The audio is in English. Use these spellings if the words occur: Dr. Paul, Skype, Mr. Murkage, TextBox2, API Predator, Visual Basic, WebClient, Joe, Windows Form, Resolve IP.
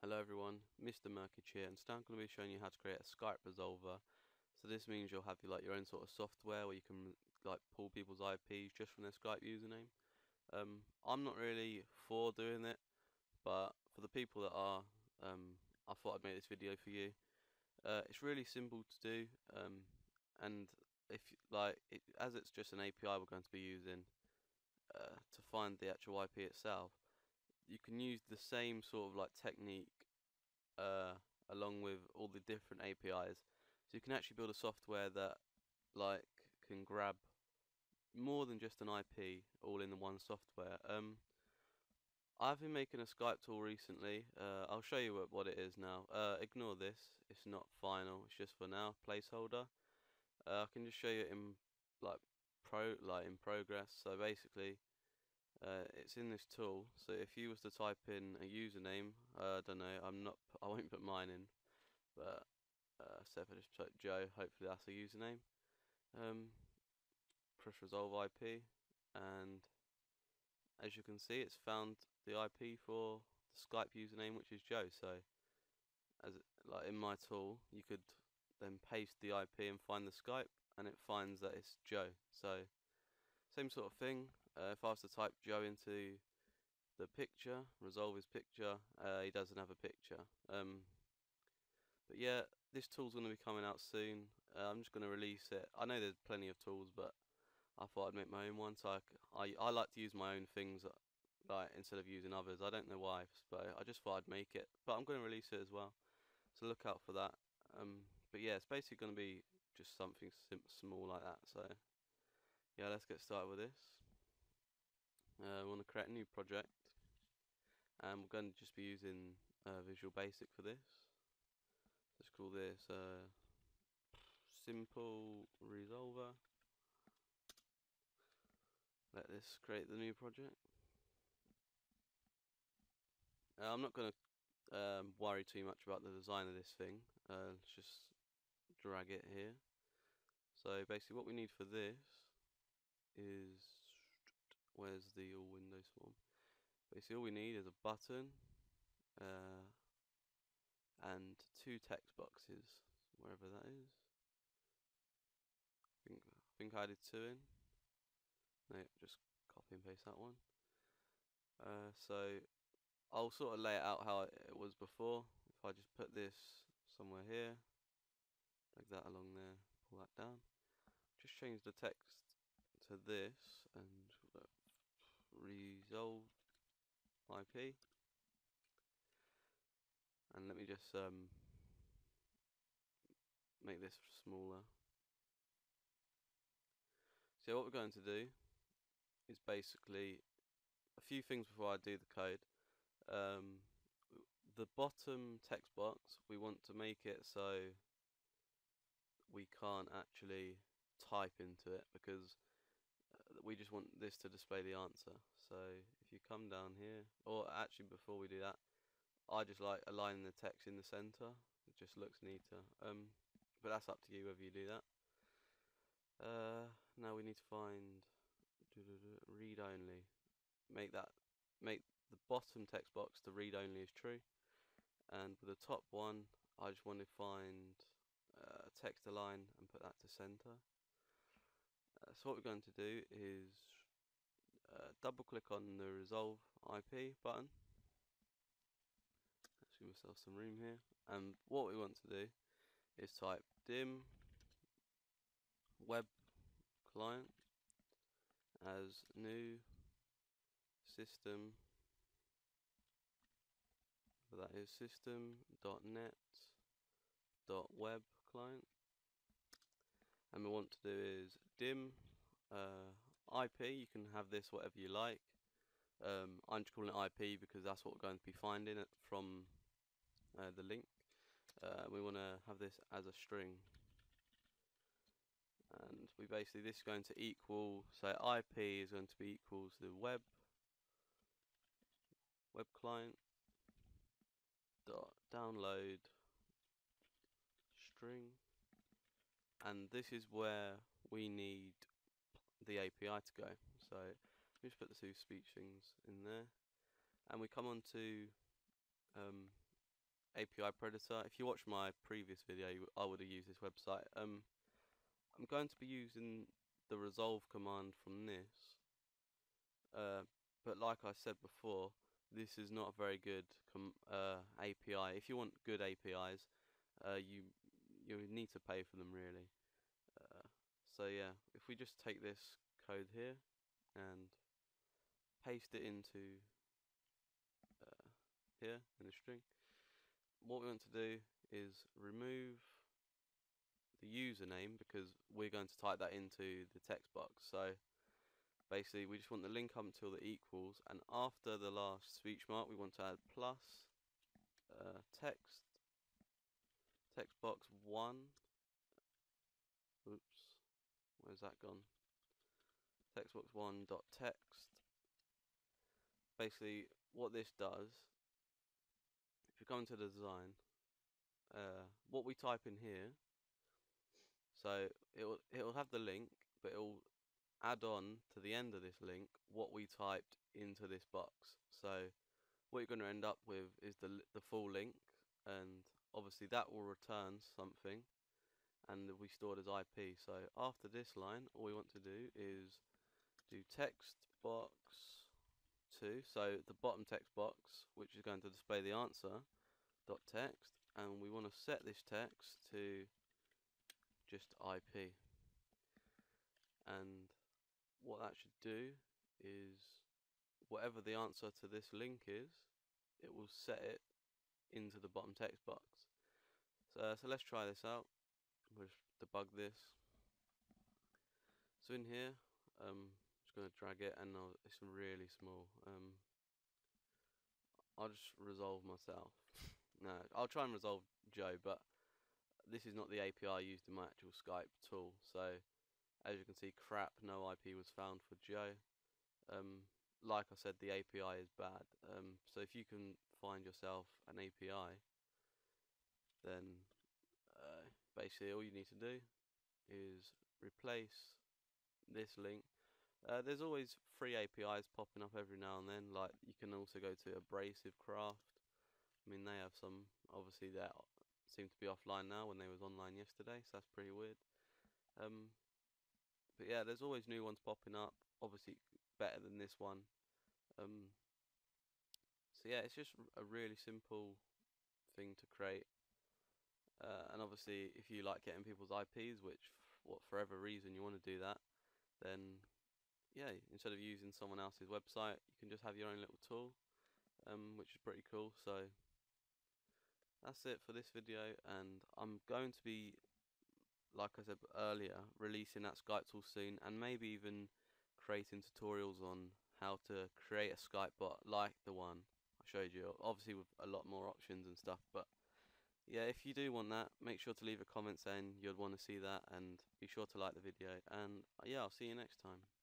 Hello everyone, Mr. Murkage here, and today I'm going to be showing you how to create a Skype resolver. So this means you'll have your own sort of software where you can pull people's IPs just from their Skype username. I'm not really for doing it, but for the people that are, I thought I'd make this video for you. It's really simple to do, and as it's just an API we're going to be using to find the actual IP itself, you can use the same sort of technique along with all the different APIs. So you can actually build a software that can grab more than just an IP all in the one software. I've been making a Skype tool recently. I'll show you what it is now. Ignore this, it's not final, it's just for now, placeholder. I can just show you in in progress. So basically, it's in this tool. So if you was to type in a username, I don't know, I won't put mine in, but so if I just type Joe, hopefully that's a username. Press Resolve IP, and as you can see, it's found the IP for the Skype username, which is Joe. So as in my tool, you could then paste the IP and find the Skype, and it finds that it's Joe. So same sort of thing. If I was to type Joe into the picture, resolve his picture, he doesn't have a picture. But yeah, this tool's going to be coming out soon. I'm just going to release it. I know there's plenty of tools, but I thought I'd make my own one. So I like to use my own things instead of using others. I don't know why, but I just thought I'd make it. But I'm going to release it as well, so look out for that. But yeah, it's basically going to be just something small like that. So yeah, let's get started with this. We want to create a new project, and we're going to just be using Visual Basic for this. Let's call this Simple Resolver. Let this create the new project. I'm not going to worry too much about the design of this thing. Let's just drag it here. So basically, what we need for this is, where's the all Windows form? Basically, all we need is a button and two text boxes, wherever that is. I think I did two in. No, just copy and paste that one. So I'll sort of lay it out how it was before. If I just put this somewhere here, like that along there, pull that down. Just change the text to this and Resolve IP, and let me just make this smaller. So what we're going to do is basically a few things before I do the code. The bottom text box, we want to make it so we can't actually type into it, because we just want this to display the answer. So if you come down here, or actually before we do that, I just like aligning the text in the center. It just looks neater, but that's up to you whether you do that. Now we need to find read only. Make the bottom text box to read only is true, and for the top one I just want to find text align and put that to center. So what we're going to do is double click on the Resolve IP button. Let's give myself some room here. And what we want to do is type dim web client as new system. That is System.Net.WebClient. And we want to do is dim IP. You can have this whatever you like. I'm just calling it IP because that's what we're going to be finding it from the link. We want to have this as a string, and we basically, this is going to equal, so IP is going to be equals the web client dot download string. And this is where we need the API to go. So we just put the two speech things in there, and we come on to API Predator. If you watched my previous video, I would have used this website. I'm going to be using the resolve command from this, but like I said before, this is not a very good API. If you want good APIs, you need to pay for them, really. So yeah, if we just take this code here and paste it into here in the string, what we want to do is remove the username, because we're going to type that into the text box. So basically we just want the link up until the equals, and after the last speech mark we want to add plus TextBox1, oops, where's that gone, TextBox1.text. Basically what this does, if you come into the design, what we type in here, so it will have the link, but it will add on to the end of this link what we typed into this box. So what you're going to end up with is the full link, and obviously that will return something, and we stored as IP. So after this line, all we want to do is do TextBox2, so the bottom text box, which is going to display the answer dot text, and we want to set this text to just IP. And what that should do is whatever the answer to this link is, it will set it into the bottom text box. So let's try this out. We'll just debug this. So in here, I'm just going to drag it, and it's really small. I'll just resolve myself. No, I'll try and resolve Joe, but this is not the API used in my actual Skype tool. So as you can see, crap, no IP was found for Joe. Like I said, the API is bad. So if you can find yourself an API, then basically all you need to do is replace this link. There's always free APIs popping up every now and then. Like, you can also go to Abrasive Craft. I mean, they have some, obviously they seem to be offline now when they was online yesterday, so that's pretty weird. But yeah, there's always new ones popping up, obviously better than this one. So yeah, it's just a really simple thing to create. And obviously, if you like getting people's IPs, which for whatever reason you want to do that, then yeah, instead of using someone else's website, you can just have your own little tool, which is pretty cool. So that's it for this video, and I'm going to be, like I said earlier, releasing that Skype tool soon, and maybe even creating tutorials on how to create a Skype bot like the one I showed you, obviously with a lot more options and stuff. But yeah, if you do want that, make sure to leave a comment saying you'd want to see that, and be sure to like the video, and yeah, I'll see you next time.